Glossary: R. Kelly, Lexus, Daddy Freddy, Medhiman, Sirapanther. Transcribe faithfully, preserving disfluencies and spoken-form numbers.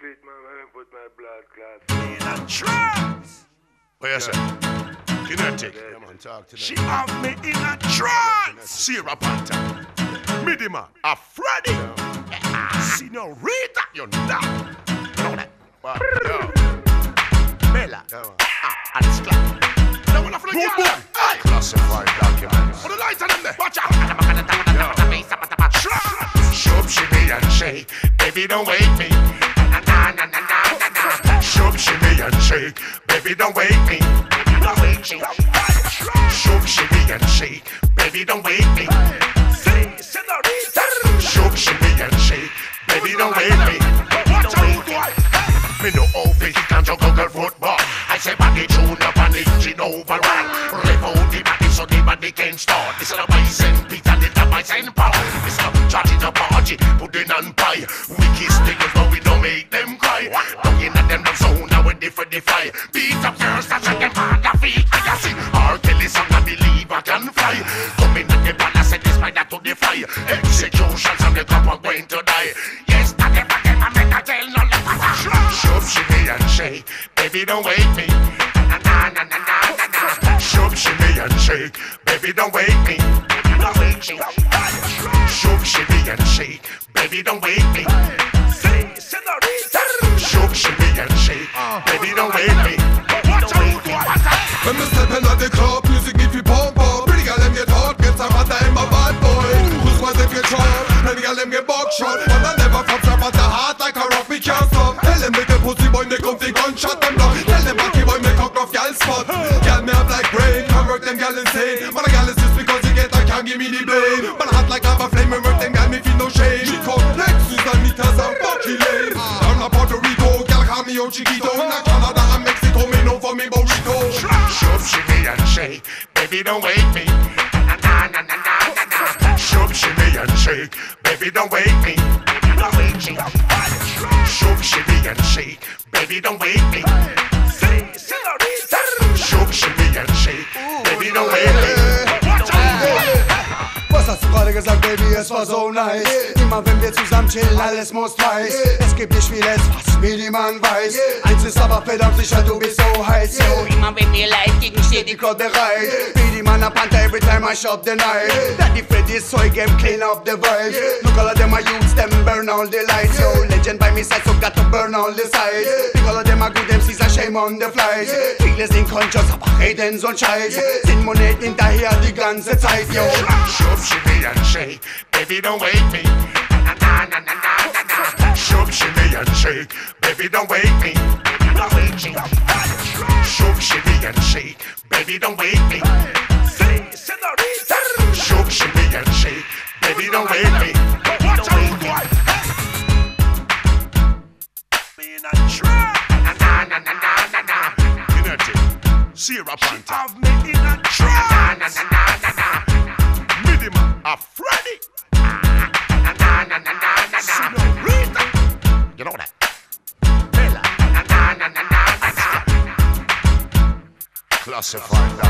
cleat my man and put my blood clots in a trance. Oh yes, sir. Kinetic. Come on, talk to them. She have me in a trance. Sirapanther. Medhiman. A Freddy. Senorita. You're down. Know that. What? Yo. Bella. Ah, and it's clap. Now we're not for the gala. Aye. Classified documents. For the lights on them there. Watch out. Yo. Shub, shimmy and shake, baby don't wake me. Na na na na na na na. Shub, shimmy and shake, baby don't wake me. Baby don't wake me. Shub, shimmy and shake, baby don't wake me. Shub, shimmy and shake, baby don't wake me. Watch out, boy. Me no old fishing can't juggle football. I say body tune up and engine overall. Rev out the body so the body can stall. It's a bison pit and it's a bison power. It's a charging up party, pudding and pie. We kiss niggas but we don't make them cry. Don't in at them no zone now we different defy. Beat up girls that shake them on their feet. I can see R. Kelly song I believe I can fly. Come in at the palace and this my that to defy. Executions on the top are going to die. Yes, that never came and make a tell no lie. Shub, shimmy and shake, baby don't wake me. Na na na na na na na. Shub, shimmy and shake, baby don't wake me. Baby don't wake me. Shub, shimmy and shake, baby don't wake me. Shub, shimmy and shake, baby don't wake me. Watch out, watch out. When we steppin' at the club, music give you pump up. Pretty girl them get hot, get some water in my bad boy. Who's was them get shot, pretty girl them get buck shot. But I never from trap at the heart like a rock we can't stop. Tell them make a pussy boy, they come the gunshot them down. Tell them backy boy, make cock off gal spot. Gal me up like rain, can't work them gal insane. But a gal is just because you get a can't give me the blame. But hot like lava flame, and work them gal me feel no shame. She called Lexus and Nitas and Bucky Lane. Down to Puerto Rico, gal call me on Chiquito. Now Canada and Mexico, me know for me burrito. Shub, shimmy and shake, baby don't wake me. Na na na na na na na. Shub, shimmy and shake, baby don't wake me. Baby don't wake me. Shub, shimmy and shake, baby don't wake me. Shub, shimmy and shake, baby don't wake me. Watch out! Was hast du gerade gesagt, Baby, es war so nice. Yeah. Immer wenn wir zusammen chillen, alles muss nice. Yeah. Es gibt nicht vieles, was Medhiman weiß. Yeah. Eins ist aber verdammt sicher, du bist so heiß. Yeah. So, immer wenn mir leid gegen steht die Klot bereit. Yeah. Medhiman a Panther, every time I shop the night. Yeah. Daddy Freddy is soy game, clean up the vibes. Yeah. Look all of them are youths, them burn all the lights. Yeah. Yo, legend by me side, so got to burn all the sides. Yeah. Think all of them are good, them sees a shame on the flies. Yeah. Viele sind conscious, aber reden so ein Scheiß. Yeah. Sind Moneten hinterher die ganze Zeit, yo. Yeah. Shimmy and shake, baby don't wake me. Na na na na na na na. Shub, shimmy and shake, baby don't wake me. Baby don't wake me. Shub, shimmy and shake, baby don't wake me. Shub, shimmy and shake, baby don't wake me. Watch out, boy. Be in a trance. Na na na na na na. Kinetic, Sirapanther. She have me in a trance. Na na na na na na. A Freddy. Na na na na na na. Senorita. You know that. Bella. Na na na na na na. Classified.